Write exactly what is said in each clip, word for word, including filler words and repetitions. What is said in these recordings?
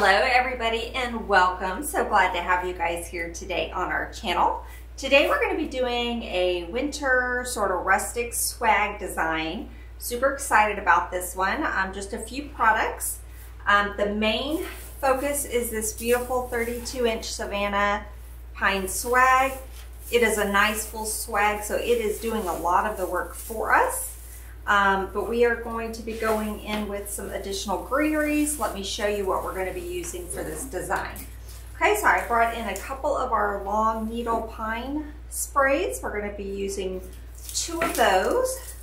Hello everybody and welcome. So glad to have you guys here today on our channel. Today we're going to be doing a winter sort of rustic swag design. Super excited about this one. Um, just a few products. Um, the main focus is this beautiful thirty-two inch Savannah Pine swag. It is a nice full swag, so it is doing a lot of the work for us. Um, but we are going to be going in with some additional greeneries. Let me show you what we're going to be using for this design. Okay, so I brought in a couple of our long needle pine sprays. We're going to be using two of those.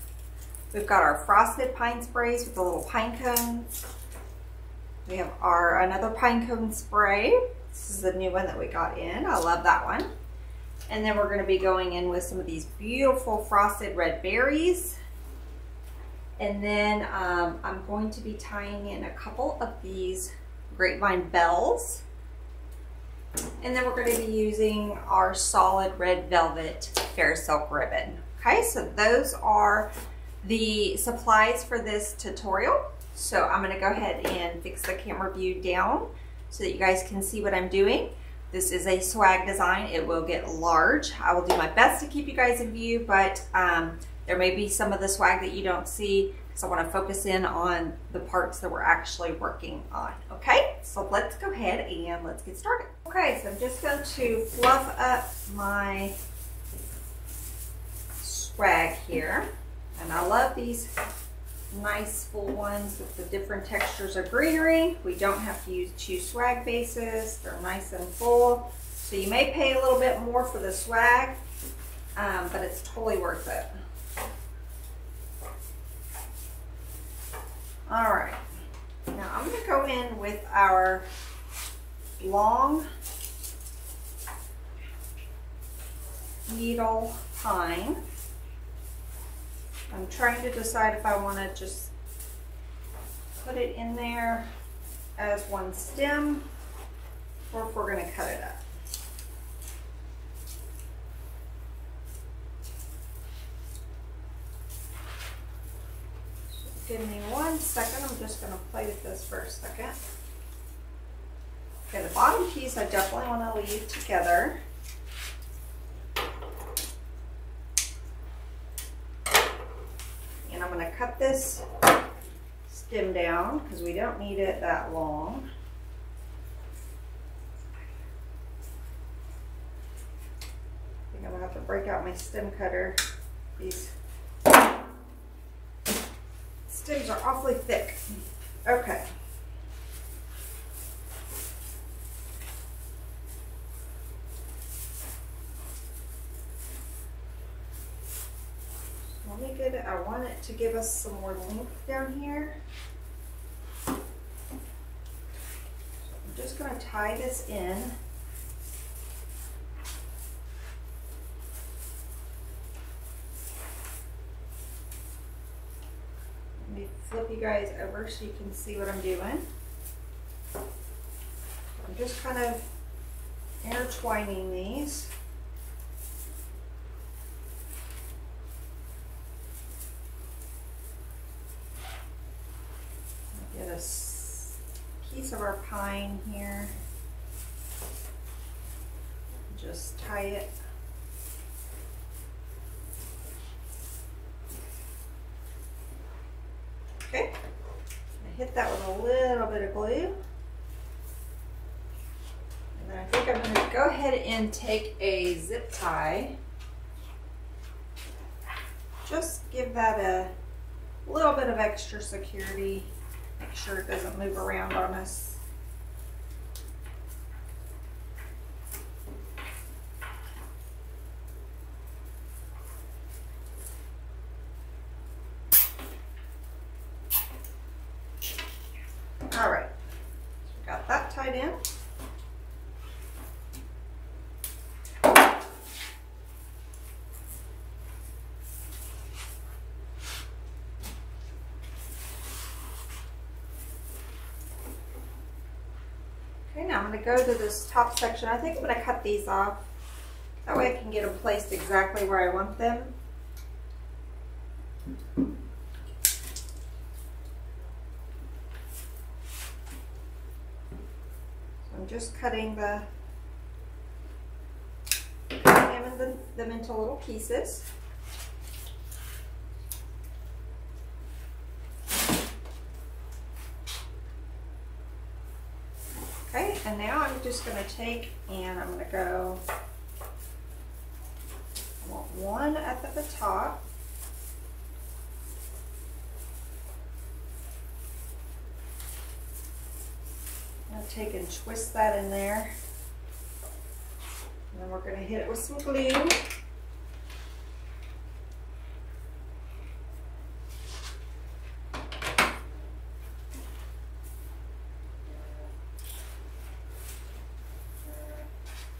We've got our frosted pine sprays with the little pine cones. We have our another pine cone spray. This is the new one that we got in. I love that one. And then we're going to be going in with some of these beautiful frosted red berries. And then um, I'm going to be tying in a couple of these grapevine bells. And then we're going to be using our solid red velvet Farrisilk ribbon. Okay, so those are the supplies for this tutorial. So I'm going to go ahead and fix the camera view down so that you guys can see what I'm doing. This is a swag design. It will get large. I will do my best to keep you guys in view, but um, there may be some of the swag that you don't see, because I want to focus in on the parts that we're actually working on. Okay, so let's go ahead and let's get started. Okay, so I'm just going to fluff up my swag here. And I love these nice full ones with the different textures of greenery. We don't have to use two swag bases. They're nice and full. So you may pay a little bit more for the swag, um, but it's totally worth it. All right, now I'm going to go in with our long needle pine. I'm trying to decide if I want to just put it in there as one stem or if we're going to cut it up. Give me one second, I'm just going to play with this for a second. Okay, the bottom piece I definitely want to leave together. And I'm going to cut this stem down because we don't need it that long. I think I'm going to have to break out my stem cutter. These stems are awfully thick. Okay. Let me get it. I want it to give us some more length down here. I'm just going to tie this in. Flip you guys over so you can see what I'm doing. I'm just kind of intertwining these. Get a piece of our pine here. Just tie it. Okay, I hit that with a little bit of glue. And then I think I'm going to go ahead and take a zip tie. Just give that a little bit of extra security. Make sure it doesn't move around on us. All right, so we got that tied in. Okay, now I'm going to go to this top section. I think I'm going to cut these off. That way I can get them placed exactly where I want them. just cutting the cutting them, them into little pieces. Okay, and now I'm just going to take and I'm going to go, I want one up at the top. I'm going to take and twist that in there, and then we're going to hit it with some glue.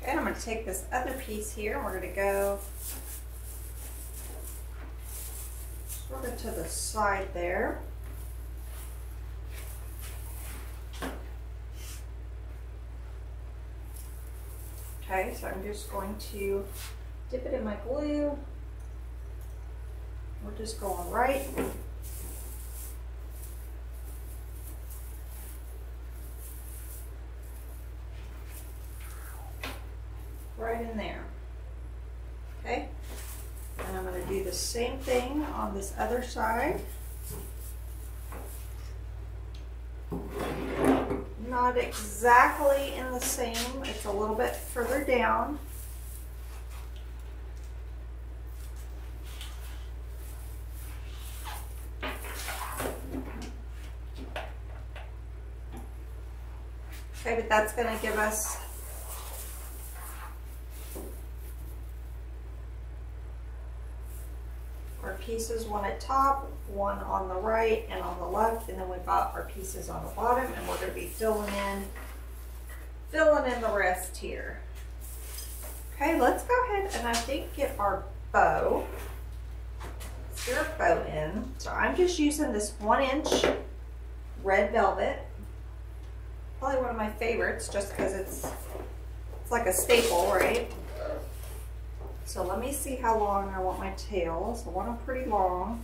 And I'm going to take this other piece here, and we're going to go sort of to the side there. Okay, so I'm just going to dip it in my glue. We're just going right right in there. Okay, and I'm going to do the same thing on this other side. Not exactly in the same, it's a little bit further down. Okay, but that's going to give us our pieces, one at top, one on the right and on the left, and then we've got our pieces on the bottom, and we're going to be filling in filling in the rest here. Okay, let's go ahead and I think get our bow. Let's get our bow in. So I'm just using this one inch red velvet, probably one of my favorites just because it's it's like a staple, right? So let me see how long I want my tails. I want them pretty long.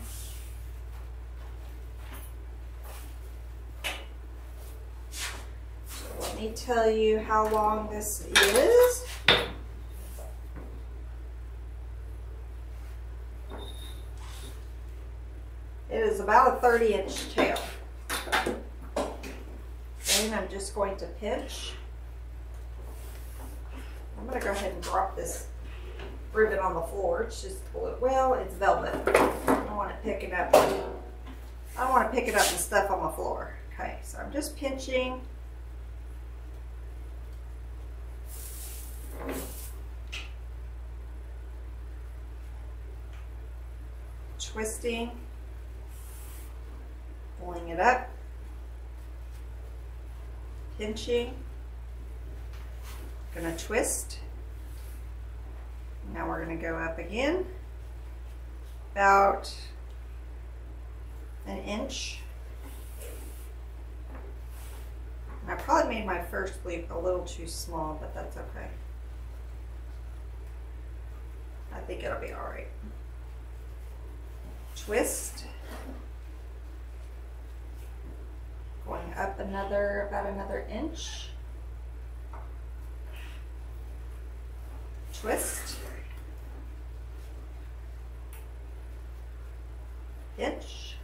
So let me tell you how long this is. It is about a thirty inch tail. And I'm just going to pinch. I'm going to go ahead and drop this ribbon on the floor. It's just well, it's velvet. I don't want to pick it up. I don't want to pick it up and stuff on the floor. Okay, so I'm just pinching. Twisting. Pulling it up. Pinching. Gonna twist. Now we're going to go up again, about an inch. And I probably made my first loop a little too small, but that's okay. I think it'll be all right. Twist. Going up another, about another inch. Twist. Pinch,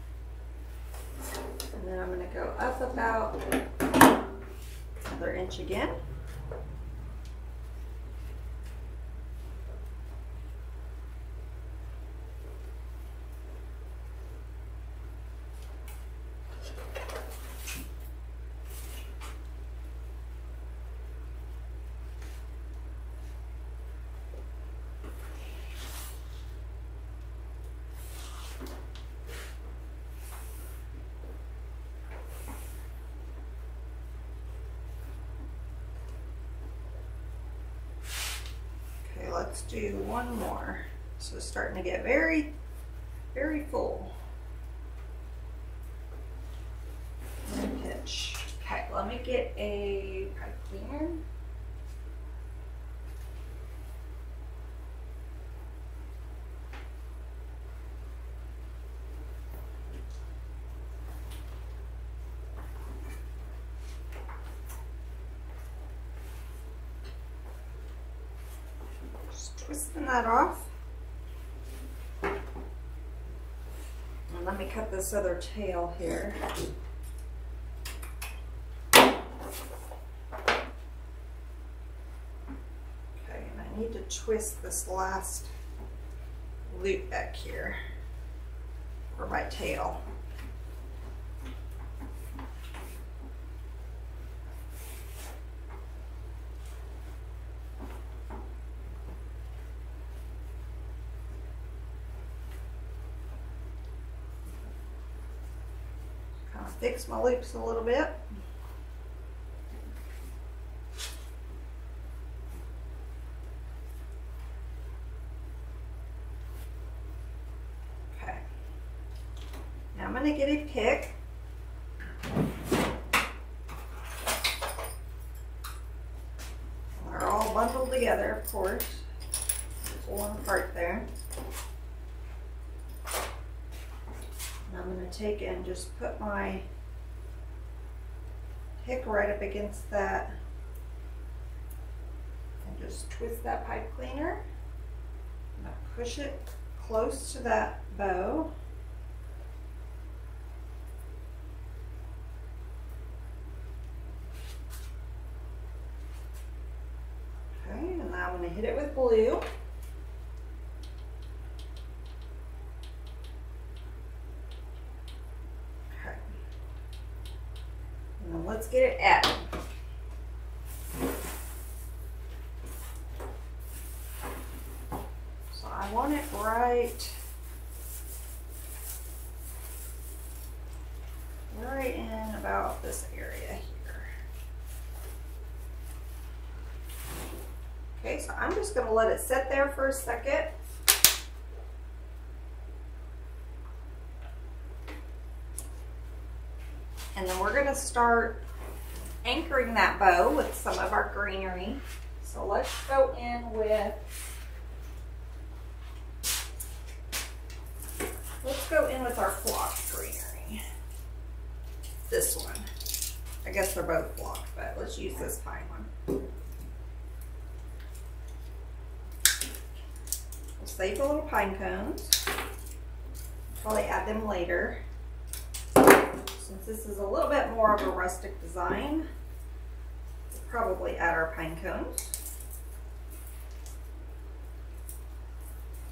and then I'm going to go up about another inch again. Let's do one more. So it's starting to get very, very full. And pinch. Okay, let me get a pipe cleaner. twisting that off. And let me cut this other tail here. Okay, and I need to twist this last loop back here for my tail. Fix my loops a little bit. Okay. Now I'm going to get a pick. They're all bundled together, of course. Pulling apart there. I'm going to take and just put my pick right up against that and just twist that pipe cleaner. I'm going to push it close to that bow. Okay, and now I'm going to hit it with glue. Let's get it added. So I want it right, right in about this area here. Okay, so I'm just going to let it sit there for a second. And then we're going to start anchoring that bow with some of our greenery. So let's go in with, let's go in with our flocked greenery. This one. I guess they're both flocked, but let's use this pine one. We'll save the little pine cones. Probably add them later. Since this is a little bit more of a rustic design, we'll probably add our pine cones.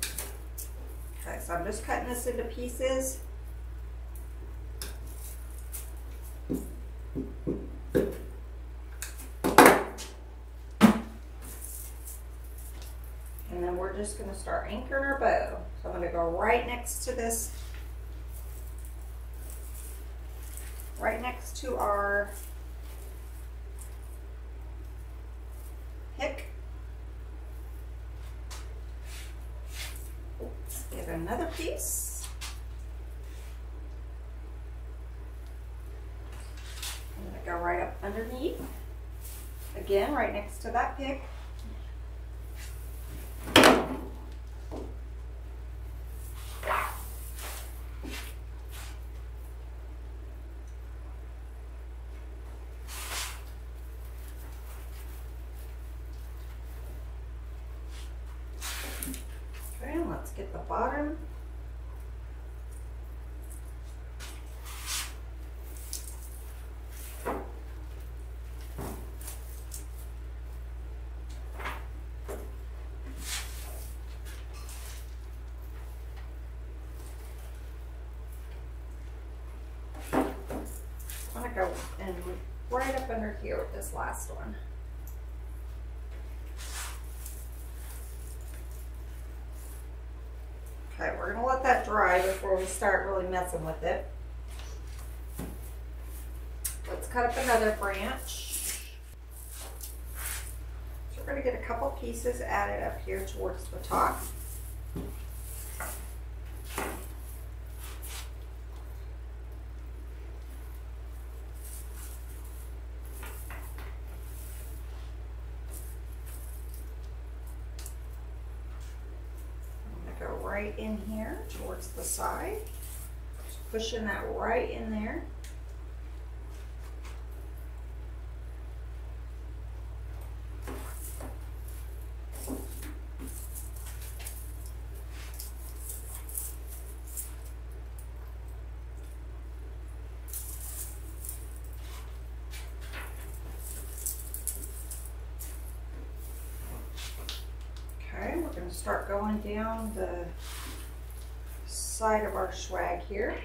Okay, so I'm just cutting this into pieces. And then we're just going to start anchoring our bow. So I'm going to go right next to this right next to our pick. Let's get another piece. I'm going to go right up underneath. Again, right next to that pick. Get the bottom. I'm gonna go in right up under here with this last one. Okay, we're going to let that dry before we start really messing with it. Let's cut up another branch. So we're going to get a couple pieces added up here towards the top. Right in here towards the side, just pushing that right in there. we're going to start going down the side of our swag here.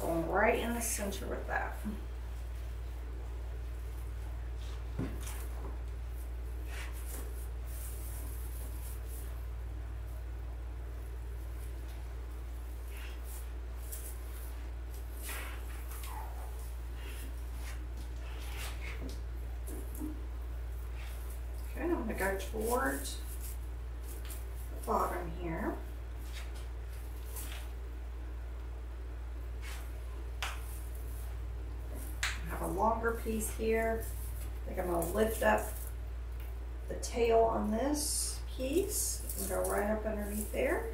Going right in the center with that. Okay, I'm going to go towards the bottom here. Longer piece here. I think I'm going to lift up the tail on this piece and go right up underneath there.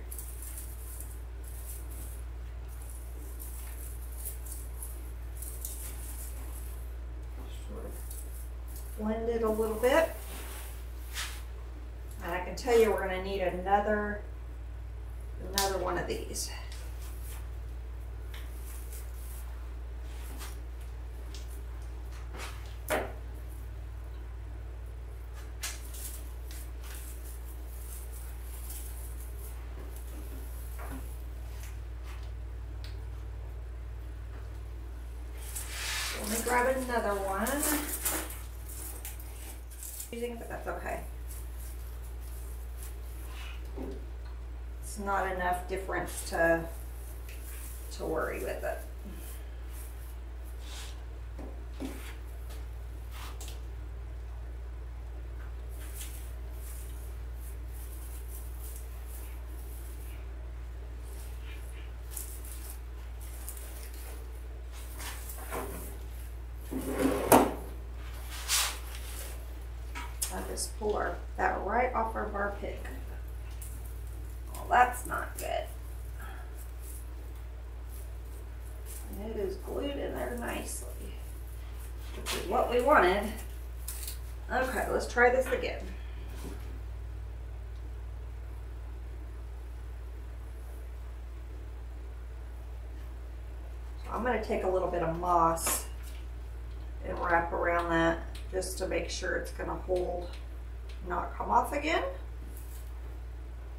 Sort of blend it a little bit. And I can tell you we're going to need another another one of these. Grab another one. Using it, but that's okay. It's not enough difference to to worry with it. Pull our, that right off our bar pick. Well, that's not good. And it is glued in there nicely, which is what we wanted. Okay, let's try this again. So I'm going to take a little bit of moss and wrap around that just to make sure it's going to hold, not come off again.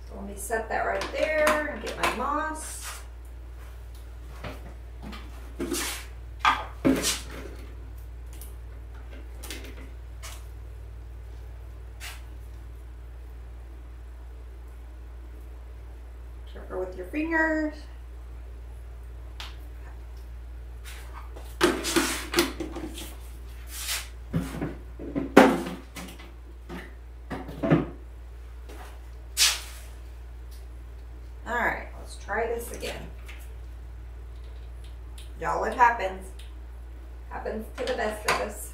So let me set that right there and get my moss. Careful with your fingers. Again, y'all, it happens happens to the best of us.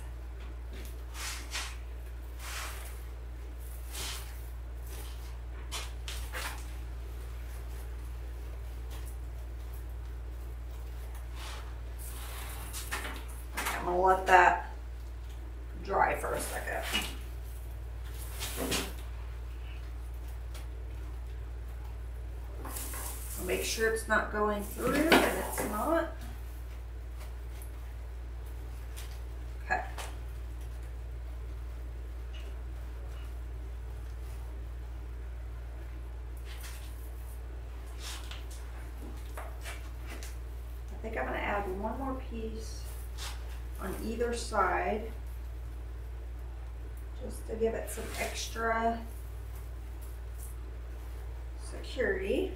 I'm gonna let that dry for a second. Make sure it's not going through, and it's not. Okay. I think I'm going to add one more piece on either side just to give it some extra security.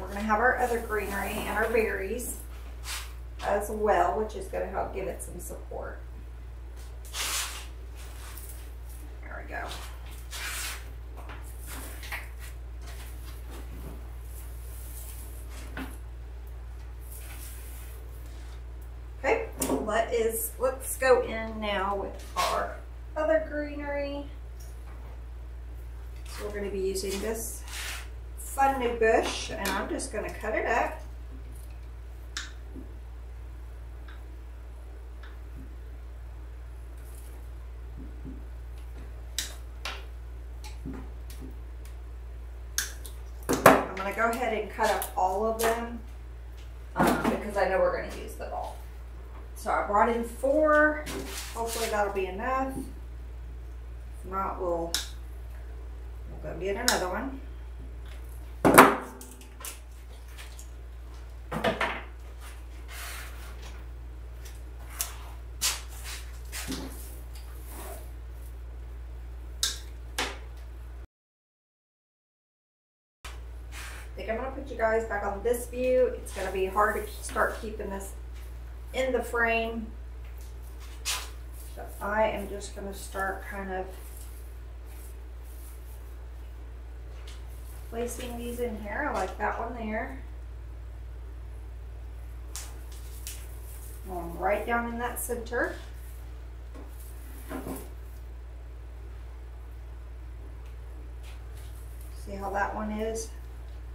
We're going to have our other greenery and our berries as well, which is going to help give it some support. There we go. Okay, let is, let's go in now with our other greenery. So we're going to be using this fun new bush, and I'm just going to cut it up I'm going to go ahead and cut up all of them um, because I know we're going to use them all. So I brought in four. Hopefully that'll be enough. If not, we'll, we'll go get another one. I'm going to put you guys back on this view. It's going to be hard to start keeping this in the frame. So I am just going to start kind of placing these in here. I like that one there. Going right down in that center. See how that one is?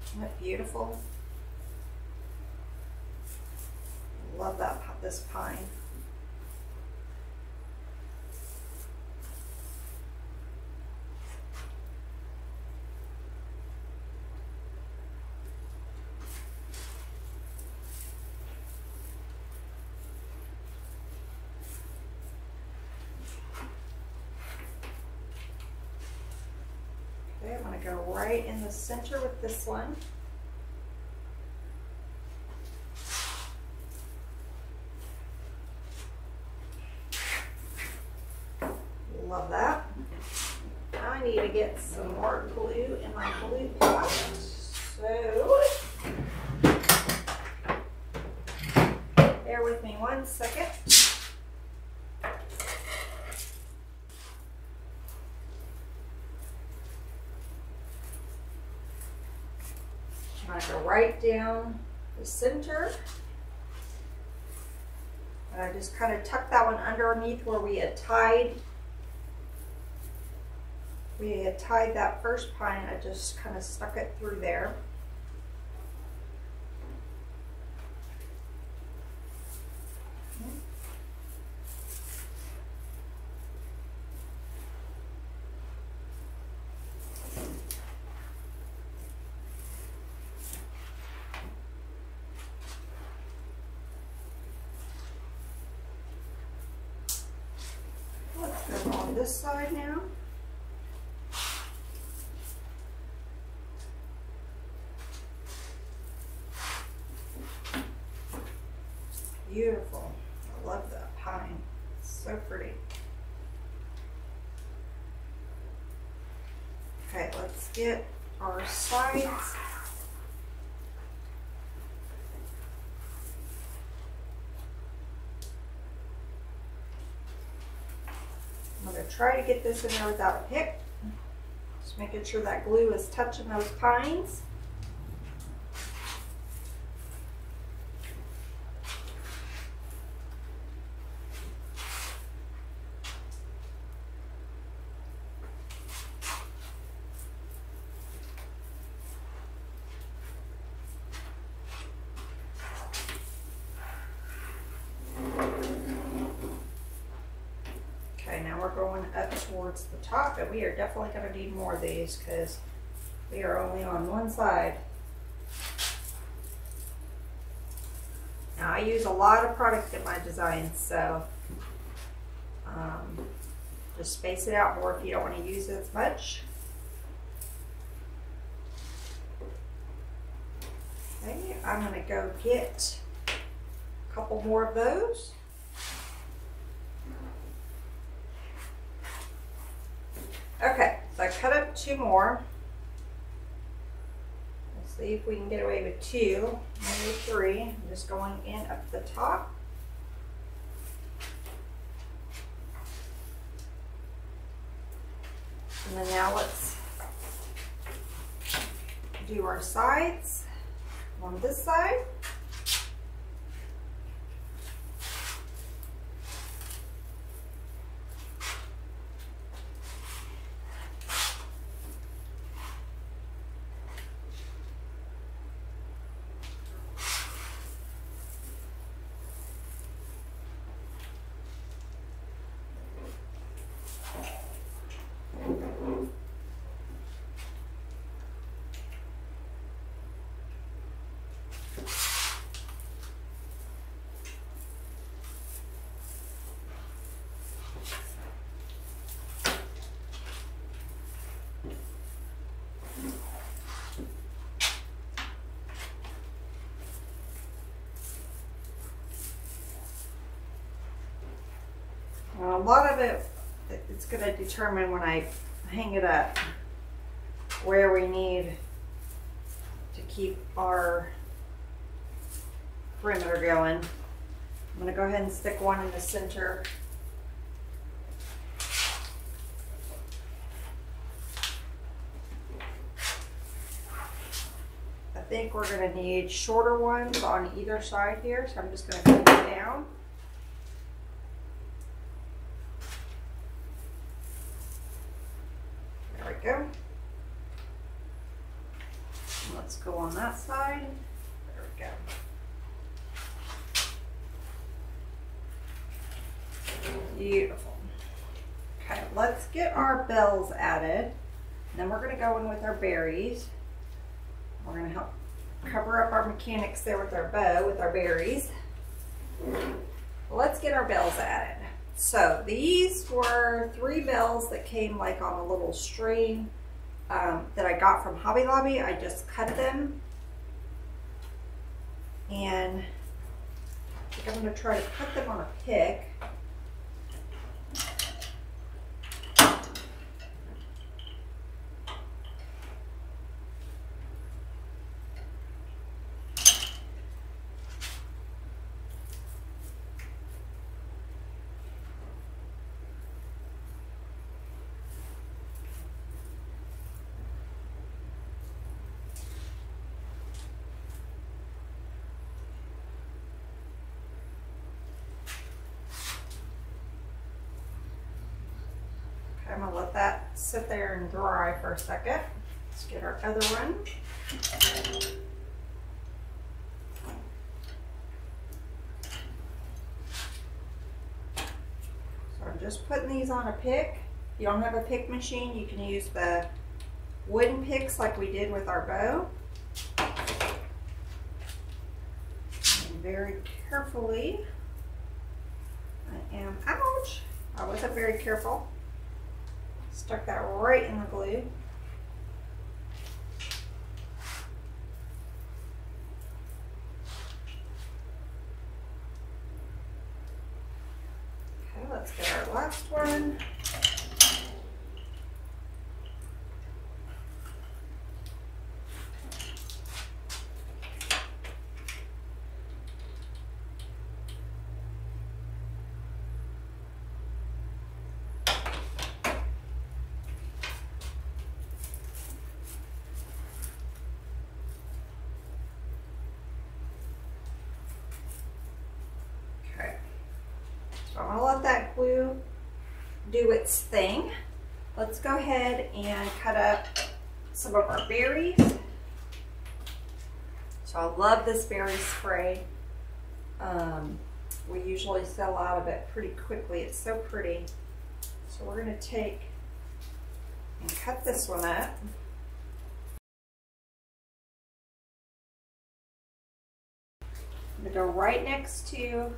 Isn't that beautiful? Love that, this pine. Go right in the center with this one. Love that. Now I need to get some more glue in my glue pot. So, bear with me one second. Right down the center, and I just kind of tuck that one underneath where we had tied. We had tied that first pine. I just kind of stuck it through there. This side now. Beautiful. I love that pine. It's so pretty. Okay, let's get our sides. Try to get this in there without a pick. Just making sure that glue is touching those pines. Towards the top, and we are definitely going to need more of these because we are only on one side. Now I use a lot of product in my designs, so um, just space it out more if you don't want to use it as much. Okay, I'm going to go get a couple more of those. Okay, so I cut up two more. Let's see if we can get away with two, maybe three. I'm just going in up the top. And then now let's do our sides on this side. Now, a lot of it, it's going to determine when I hang it up where we need to keep our perimeter going. I'm going to go ahead and stick one in the center. I think we're going to need shorter ones on either side here, so I'm just going to cut it down. There we go. Let's go on that side. There we go. Beautiful. Okay, let's get our bells added. Then we're going to go in with our berries. We're going to help cover up our mechanics there with our bow, with our berries. Let's get our bells added. So these were three bells that came like on a little string um, that I got from Hobby Lobby. I just cut them. And I think I'm going to try to put them on a pick. I'm gonna let that sit there and dry for a second. Let's get our other one. So I'm just putting these on a pick. If you don't have a pick machine, you can use the wooden picks like we did with our bow. And very carefully, I am, ouch, I wasn't very careful. Stuck that right in the glue. Okay, let's get our last one. So I'm gonna let that glue do its thing. Let's go ahead and cut up some of our berries. So I love this berry spray. Um, we usually sell out of it pretty quickly. It's so pretty. So we're gonna take and cut this one up. I'm gonna go right next to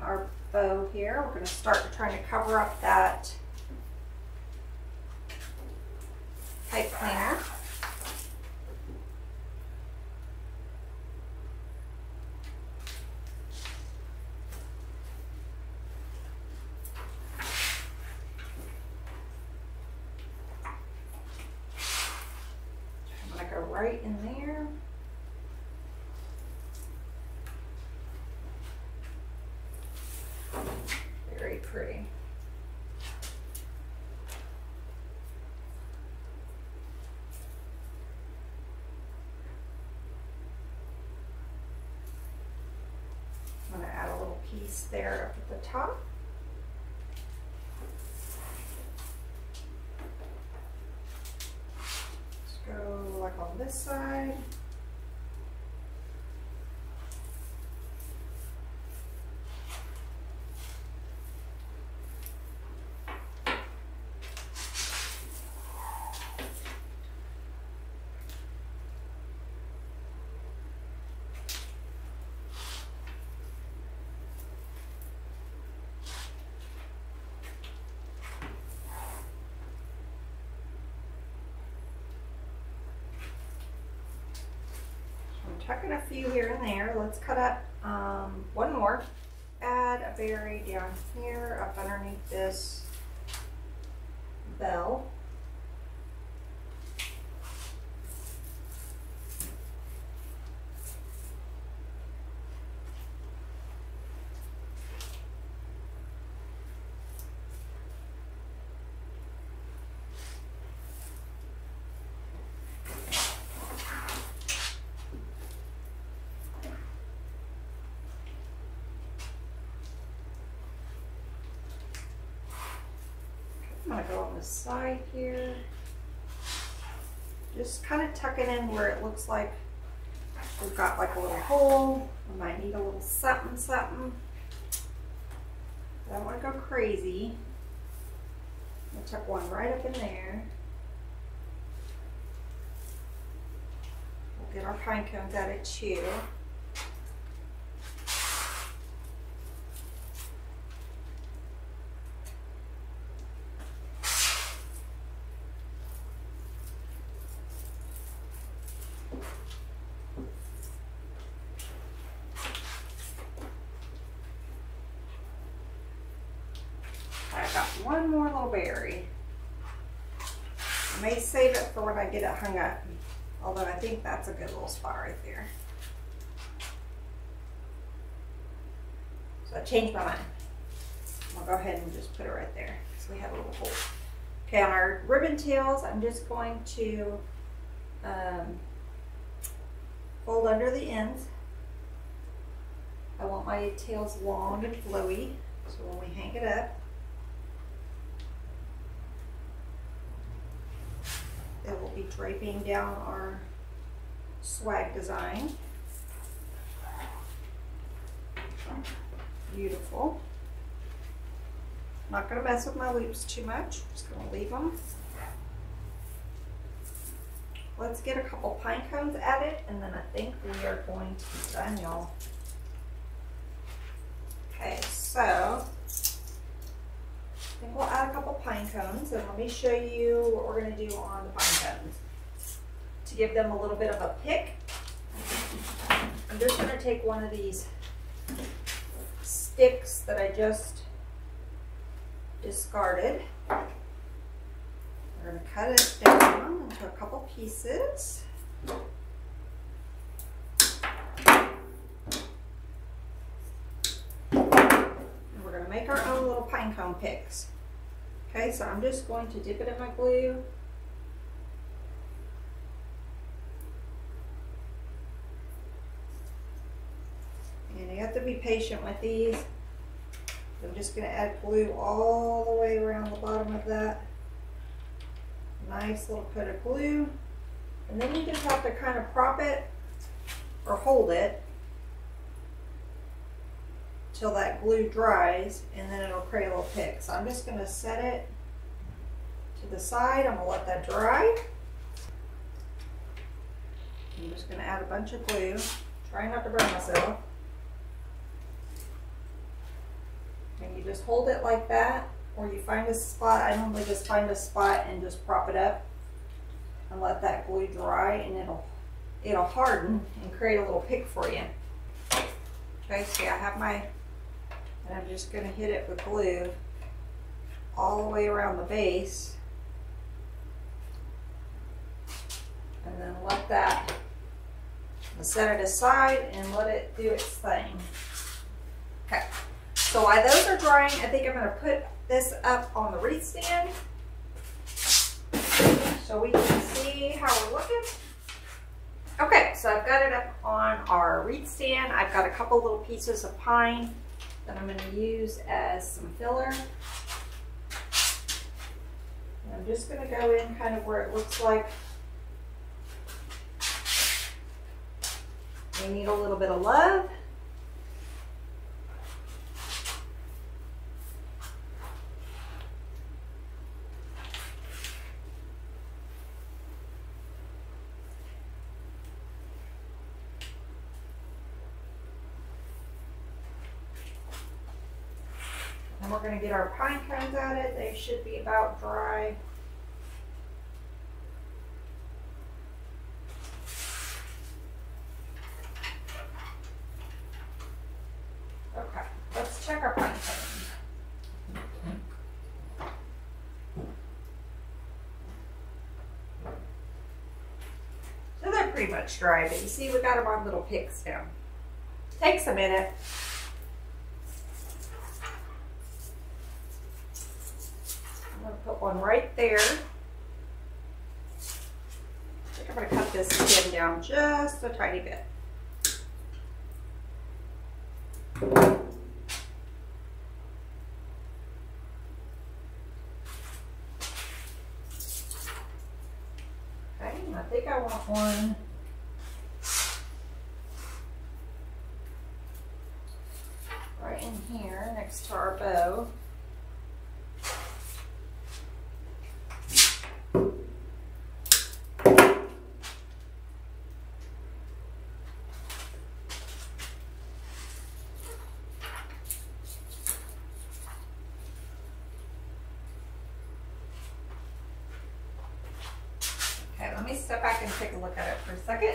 our bow here. We're going to start trying to cover up that pipe cleaner. I'm going to go right in there. Pretty. I'm going to add a little piece there up at the top. Let's go like on this side. Tucking a few here and there. Let's cut up um, one more. add a berry down here up underneath this bell. I'm gonna go on the side here, just kind of tuck it in where it looks like we've got like a little hole. We might need a little something something. I don't want to go crazy. I'm gonna tuck one right up in there. We'll get our pine cones out of chew. One more little berry. I may save it for when I get it hung up, although I think that's a good little spot right there. So I changed my mind. I'll go ahead and just put it right there because we have a little hole. Okay, on our ribbon tails, I'm just going to um, fold under the ends. I want my tails long and flowy, so when we hang it up, that will be draping down our swag design. Beautiful. I'm not going to mess with my loops too much. I'm just going to leave them. Let's get a couple pine cones added, and then I think we are going to be done, y'all. Okay, so we'll add a couple pine cones, and let me show you what we're going to do on the pine cones. To give them a little bit of a pick, I'm just going to take one of these sticks that I just discarded. We're going to cut it down into a couple pieces. And we're going to make our own little pine cone picks. Okay, so I'm just going to dip it in my glue. And you have to be patient with these. I'm just going to add glue all the way around the bottom of that. Nice little coat of glue. And then you just have to kind of prop it or hold it till that glue dries, and then it'll create a little pick. So I'm just going to set it to the side. I'm going to let that dry. I'm just going to add a bunch of glue. Try not to burn myself. And you just hold it like that, or you find a spot. I normally just find a spot and just prop it up and let that glue dry, and it'll it'll harden and create a little pick for you. Okay, see, I have my, and I'm just going to hit it with glue all the way around the base, and then let that, set it aside and let it do its thing. Okay, so while those are drying, I think I'm going to put this up on the wreath stand so we can see how we're looking. Okay, so I've got it up on our wreath stand. I've got a couple little pieces of pine that I'm going to use as some filler. And I'm just going to go in kind of where it looks like we need a little bit of love. We're going to get our pine cones at it. They should be about dry. Okay, let's checker print. So they're pretty much dry, but you see we got them on little picks now. Takes a minute. I'm going to put one right there. I think I'm going to cut this skin down just a tiny bit. Okay, I think I want one. Right in here next to our bow. Let me step back and take a look at it for a second.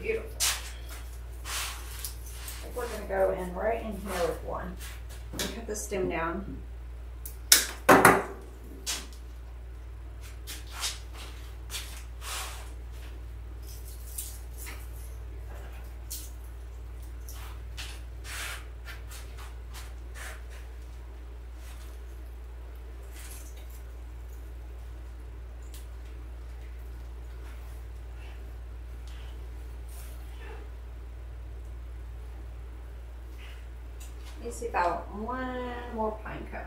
Beautiful. I think we're going to go in right in here with one. Cut the stem down. Let me see if I want one more pine cone.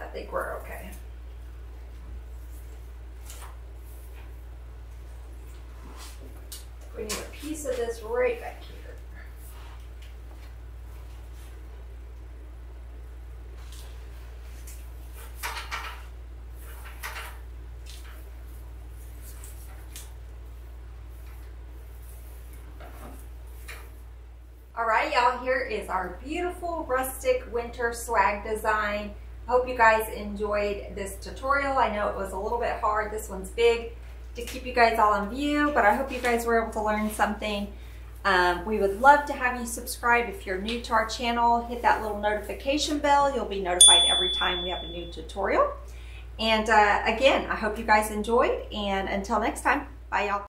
I think we're okay. We need a piece of this right back here. All right, y'all, here is our beautiful rustic winter swag design. Hope you guys enjoyed this tutorial. I know it was a little bit hard. This one's big, to keep you guys all in view, but I hope you guys were able to learn something. Um, we would love to have you subscribe if you're new to our channel. Hit that little notification bell. You'll be notified every time we have a new tutorial. And uh, again, I hope you guys enjoyed, and until next time, bye y'all.